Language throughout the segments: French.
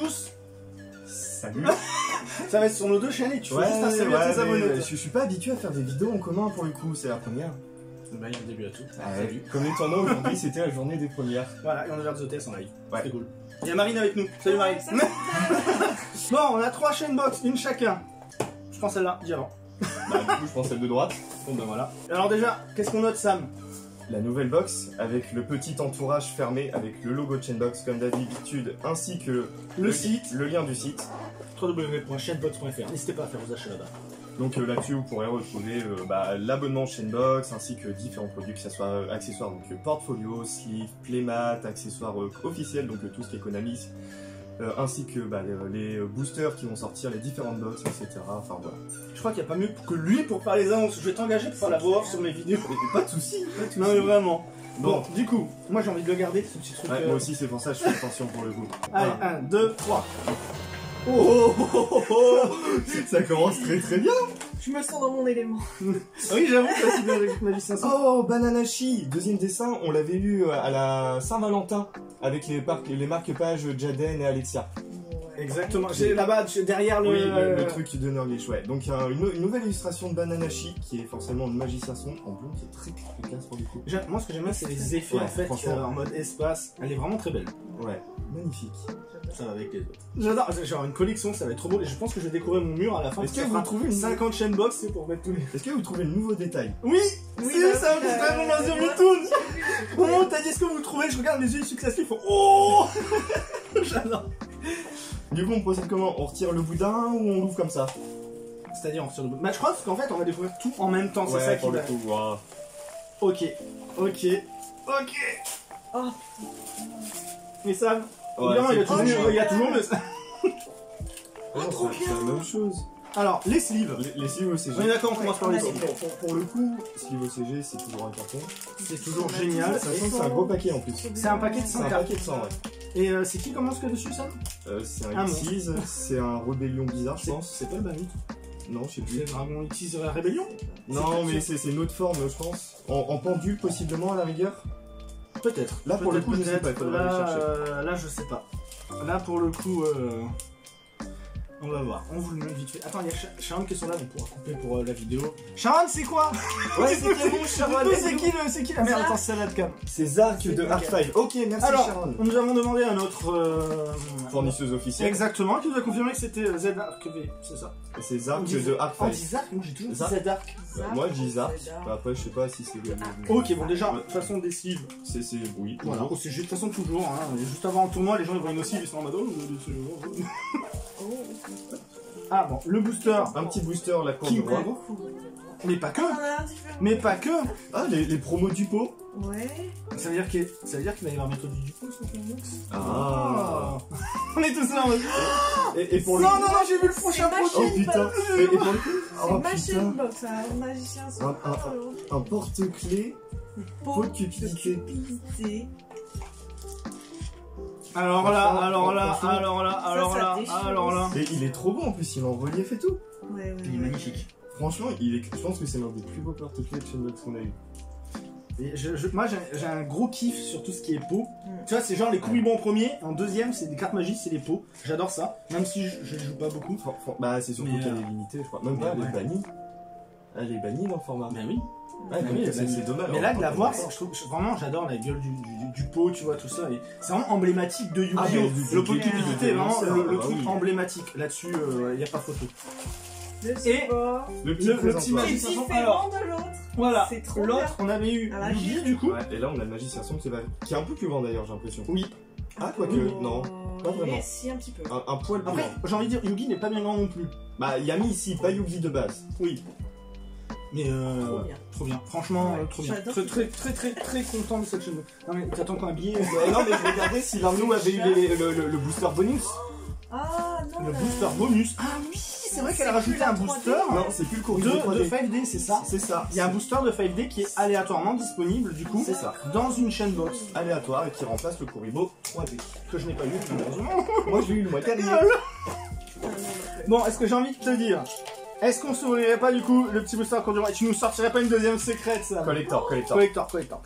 tous. Salut. Ça va être sur nos deux chaînes et tu fais juste un salut à tes abonnés. Je suis pas habitué à faire des vidéos en commun pour le coup, c'est la première. Bah, il y a un début à tout. Salut. Comme les tournois aujourd'hui, c'était la journée des premières. Voilà, et on a l'air de sauter en live. Ouais. C'est cool. Il y a Marine avec nous. Salut Marine. Salut. Bon, on a 3 Chainbox, une chacun. Je prends celle-là, d'avant. Bah, du coup, je prends celle de droite. Bon, ben voilà. Alors, déjà, qu'est-ce qu'on note, Sam? La nouvelle box avec le petit entourage fermé avec le logo de Chainbox comme d'habitude, ainsi que le lien du site www.chainbox.fr. N'hésitez pas à faire vos achats là-bas. Donc là-dessus, vous pourrez retrouver l'abonnement Chainbox ainsi que différents produits, que ce soit accessoires, donc portfolio, sleeve, playmat, accessoires officiels, donc tout ce qui est Konami, ainsi que les boosters qui vont sortir, les différentes boxes, etc. Enfin voilà. Je crois qu'il n'y a pas mieux que lui pour faire les annonces. Je vais t'engager pour faire la voix off sur mes vidéos. Pas de soucis. Non mais vraiment. Bon, du coup, moi j'ai envie de le garder ce petit truc. Ouais, moi aussi c'est pour ça que je fais attention pour le coup. Allez, 1, 2, 3. Oh, oh, oh, oh, oh. Ça commence très très bien. Je me sens dans mon élément. Oui, j'avoue, c'est bien avec ma vie 500. Oh, Bananachi, deuxième dessin, on l'avait lu à la Saint-Valentin avec les marque-pages Jaden et Alexia. Exactement, là-bas, derrière le... Oui, le truc qui donne les chouettes. Donc, il y a une nouvelle illustration de Bananachi qui est forcément une magicien sombre en bleu qui est très efficace pour le coup. Moi, ce que j'aime bien, c'est les effets en fait, en mode espace. Elle est vraiment très belle. Ouais, magnifique. Ça va avec les autres. J'adore, genre une collection, ça va être trop beau. Et je pense que je vais découvrir mon mur à la fin. Est-ce que vous trouvez une 50 Chainbox, c'est pour mettre tous les... Est-ce que vous trouvez le nouveau détail? Oui, oui, c'est ça, c'est vraiment la zone de tout. Au moment où t'as dit est-ce que vous trouvez, je regarde les yeux successifs, ils font oh. J'adore. Du coup, on procède comment? On retire le boudin ou on l'ouvre comme ça? C'est-à-dire on retire le boudin. Bah je crois qu'en fait on va découvrir tout en même temps, c'est ça qui va... Wow. Ok, ok, ok. Oh. Mais ça... Ouais, non, il y a toujours le... Oh, trop bien. C'est la même chose. Alors, les sleeves. Les sleeves OCG. On est d'accord, on commence par les sleeves. Pour le coup, sleeves OCG, c'est toujours un carton. C'est toujours génial. C'est un gros paquet en plus. C'est un paquet de 100. C'est un paquet de 100, ouais. Et c'est qui commence que dessus, ça? C'est un Xyz, c'est un Rébellion bizarre, je pense. C'est pas le Banit? Non, je sais plus. C'est vraiment Xyz la Rébellion? Non, mais c'est une autre forme, je pense. En pendule, possiblement, à la rigueur. Peut-être. Là pour le coup je sais pas. Là je sais pas. Là pour le coup on va voir. On vous le met vite fait. Attends, il y a Sharon qui est sur là, on pourra couper pour la vidéo. Sharon c'est quoi? Ouais c'est bon Sharon. C'est qui la merde? Attends, c'est Zarc. C'est Zarc de Arc-V. Ok, merci Sharon. Nous avons demandé à notre fournisseuse officielle. Exactement, qui nous a confirmé que c'était Zarc-V, c'est ça? C'est Zarc de Arc-V. On dit Zarc, moi j'ai toujours dit Zarc. Moi je dis Zarc, après je sais pas si c'est bien. Ok, bon déjà, de toute façon des sleeves. C'est oui. Voilà, de toute façon toujours, hein. Juste avant le tournoi, les gens ils voient une sleeve, ils sont en mode. Ah bon, le booster. Un petit booster, la courbe de bras. Mais pas que. Mais pas que. Ah, les promos du pot. Ouais. Ça veut dire qu'il va y avoir un méthode du pot sur Chainbox. Ah. On est tous là en mode. Et pour le. Non, non, non, j'ai vu le prochain projet. Oh putain. Et pour le coup. C'est ma Chainbox, un magicien. Un porte-clés. Pot de cupidité. Alors là, alors là, alors là, alors là, alors là. Et il est trop beau en plus, il est en relief et tout. Ouais, ouais. Il est magnifique. Franchement, je pense que c'est l'un des plus beaux porte-clés de Chainbox qu'on a eu. Et moi j'ai un gros kiff sur tout ce qui est pot. Tu vois, c'est genre les couribons en premier, en deuxième c'est des cartes magiques, c'est les pots. J'adore ça, même si je joue pas beaucoup. Bah c'est surtout qu'elle est limitée, je crois. Même pas, elle est bannie. Elle est bannie dans le format. Ben oui. Ouais, oui, c'est dommage. Mais là, de la voir, vraiment, j'adore la gueule du pot, tu vois, tout ça. C'est vraiment emblématique de Yu-Gi-Oh. Le pot de cupidité est vraiment le truc emblématique. Là-dessus, il n'y a pas photo. Et le petit magicien sombre. Alors, voilà, l'autre, on avait eu Yu-Gi du coup. Et là, on a le magicien sombre qui est un peu plus grand d'ailleurs, j'ai l'impression. Oui. Ah, quoique, non. Pas vraiment. Mais si, un petit peu. Un poil plus grand. J'ai envie de dire, Yu-Gi n'est pas bien grand non plus. Bah, Yami ici, pas Yu-Gi de base. Oui. Mais trop bien. Trop bien, franchement ouais, trop bien. Très content de cette chaîne. Non mais t'attends qu'un billet. Non mais je regardais si Larnou avait eu le booster bonus. Ah non. Le booster bonus. Ah oui, c'est vrai qu'elle a rajouté un booster. Non, c'est plus le corridor de 5D, c'est ça. C'est ça. Il y a un booster de 5D qui est aléatoirement disponible du coup dans une Chainbox aléatoire et qui remplace le Kuribo 3D que je n'ai pas eu malheureusement. Moi je l'ai eu le mois dernier. Bon, est-ce que j'ai envie de te dire? Est-ce qu'on s'ouvrirait pas du coup le petit booster qu'on dirait? Tu nous sortirais pas une deuxième secrète ça? Collector, collector. Collector, collector.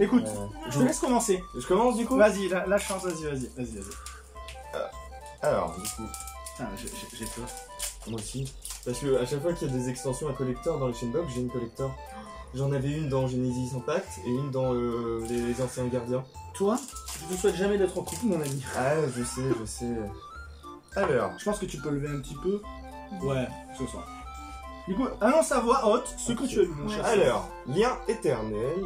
Écoute, je te laisse commencer. Je commence du coup? Vas-y, lâche chance, vas-y. Alors, du coup... Ah, j'ai peur. Moi aussi. Parce que à chaque fois qu'il y a des extensions à collector dans le Chainbox, j'ai une collector. J'en avais une dans Genesis Impact et une dans les anciens gardiens. Toi, je te souhaite jamais d'être en couple, mon ami. Ah, je sais, je sais. Alors... Je pense que tu peux lever un petit peu. Ouais, ce soir. Du coup, annonce à voix haute ce que tu as vu, mon cher. Alors, lien éternel,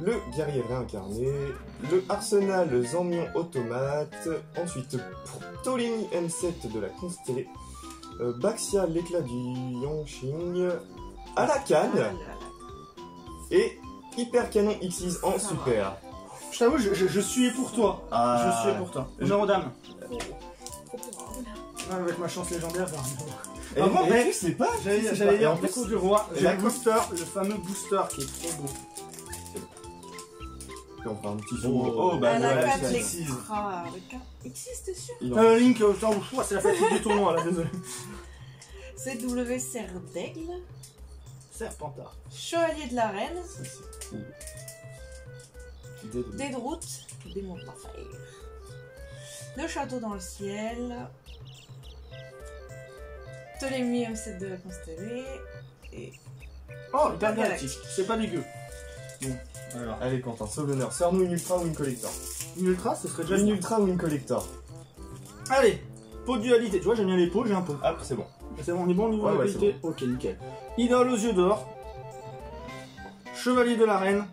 le guerrier réincarné, le arsenal Zambion automate, ensuite Ptolemy M7 de la constellée, Baxia l'éclat du Yongqing, à la canne, et hyper canon X6 en super. Je t'avoue, je suis pour toi. Ah. Je suis pour toi. Honneur aux dames. Avec ma chance légendaire, par contre, tu sais pas, j'allais dire en plus du roi, j'ai le booster, le fameux booster qui est trop beau. Et on prend un petit zoom. Oh bah voilà, c'est X6. X6, t'es sûr? Link, c'est la fatigue du tournoi là, désolé. CW Serdaigle. Serpentard. Chevalier de la Reine. Dédroute. Démon d'enfer. Le château dans le ciel. Ptolemy M7 de la constellée et... Oh, Bananachi, c'est pas dégueu. Bon, alors, allez Quentin, sauve l'honneur, sors-nous une ultra ou une collector. Une ultra, ce serait déjà... Une ultra ou une collector. Allez, pot de dualité, tu vois j'aime bien les pots, j'ai un pot. Ah, c'est bon. C'est bon, on est bon au niveau de la qualité. Bon. Ok, nickel. Idole aux yeux d'or. Chevalier de la Reine.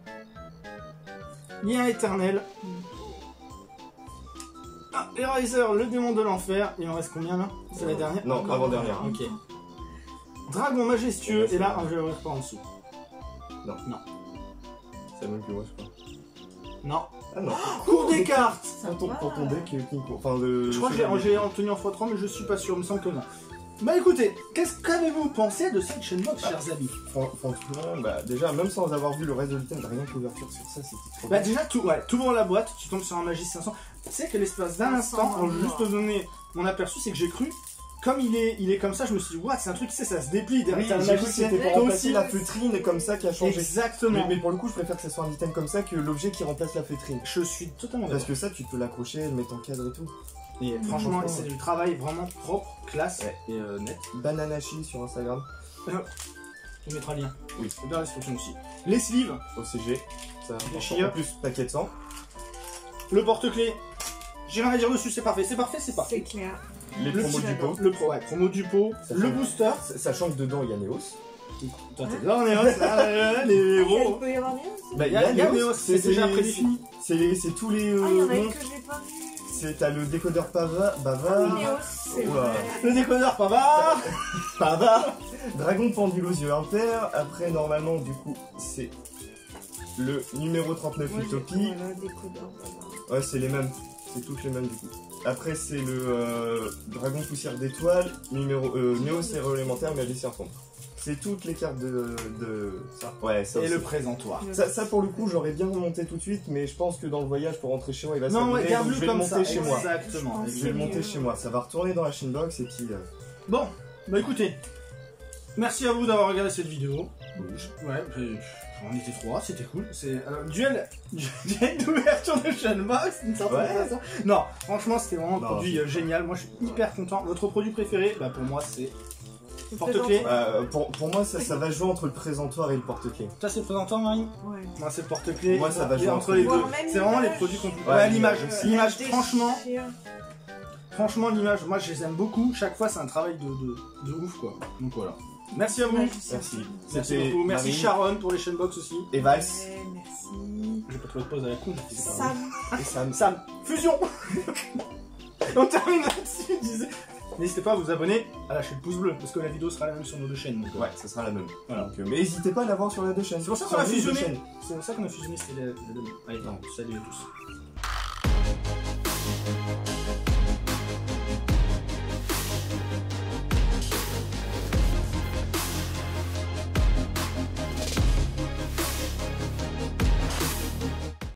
Lien éternel. Ah, Eraser, le démon de l'enfer. Il en reste combien là? C'est la dernière? Non, avant-dernière. Ok. Dragon majestueux, et là, je vais ouvrir par en dessous. Non. Non. C'est même plus moi, je crois. Non. Ah non. Cours des cartes pour ton deck, enfin le... Je crois que j'ai obtenu en x3, mais je suis pas sûr, il me semble que non. Bah écoutez, qu'est-ce qu'avez-vous pensé de cette Chainbox, chers amis? Franchement, bah déjà, même sans avoir vu le reste de l'item, rien que l'ouverture sur ça, c'était trop bien. Bah déjà, t'ouvres la boîte, tu tombes sur un Magis 500. Tu sais que l'espace d'un instant, pour juste te donner mon aperçu, c'est que j'ai cru, comme il est comme ça, je me suis dit, what, c'est un truc, ça se déplie derrière. Oui, j'ai cru que c'était pour remplacer la feutrine comme ça qui a changé. Exactement. Mais pour le coup, je préfère que ce soit un item comme ça que l'objet qui remplace la feutrine. Je suis totalement d'accord. Parce que ça, tu peux l'accrocher, le mettre en cadre et tout. Et franchement, c'est du travail vraiment propre, classe et net. Bananachi sur Instagram. Tu mettras le lien. Oui. Et dans la description aussi. Les sleeves. OCG. Ça va. Plus paquet de sang. Le porte-clés. J'ai rien à dire dessus, c'est parfait, c'est parfait, c'est parfait. C'est clair. Les promos du pot. Le promo du pot. Le booster. Sachant que dedans, il y a Neos. Toi, t'es dedans, Neos. Les héros. Il peut y avoir Neos. Bah, il y a Neos. C'est déjà prédéfini. C'est tous les. Ah, il y en a que j'ai pas vu. T'as le décodeur bavard. Le décodeur bavard. Dragon pendule aux yeux impairs. Après, normalement, du coup, c'est le numéro 39 Utopie. Ouais, c'est les mêmes. C'est toutes les mêmes, du coup. Après, c'est le dragon poussière d'étoiles, Néo, c'est élémentaire, mais à des serpents. C'est toutes les cartes de ça. Ouais, ça. Et aussi. Le présentoir. Ça, pour le coup, j'aurais bien monté tout de suite, mais je pense que dans le voyage pour rentrer chez moi, il va s'arrêter. Non, regarde-le comme ça. Chez moi. Exactement. Je vais le monter chez moi. Ça va retourner dans la Chainbox et puis. Bon, bah écoutez, merci à vous d'avoir regardé cette vidéo. Ouais, on était trois, c'était cool. C'est duel d'ouverture de Chainbox, une sorte de ça. Non, franchement, c'était vraiment un produit génial. Moi, je suis hyper content. Votre produit préféré, bah pour moi, c'est. Porte-clés. Pour moi, ça va jouer entre le présentoir et le porte-clés. Toi, c'est le présentoir, Marie? Ouais. Moi, c'est le porte-clés. Moi, ça va jouer entre les deux. C'est vraiment les produits qu'on peut. Ouais, l'image. L'image, franchement. Franchement, l'image, moi, je les aime beaucoup. Chaque fois, c'est un travail de ouf, quoi. Donc voilà. Merci à vous. Merci. Merci beaucoup. Merci Sharon pour les Chainbox aussi. Et Vals. Merci. J'ai pas trouvé de pause à la con. Sam. Fusion. On termine là-dessus, je disais. N'hésitez pas à vous abonner, à lâcher le pouce bleu, parce que la vidéo sera la même sur nos deux chaînes. Donc ouais, ça sera la même. Voilà. Donc, mais n'hésitez pas à l'avoir sur les deux chaînes. C'est pour ça qu'on a fusionné. C'est pour ça qu'on a fusionné. Allez, salut à tous.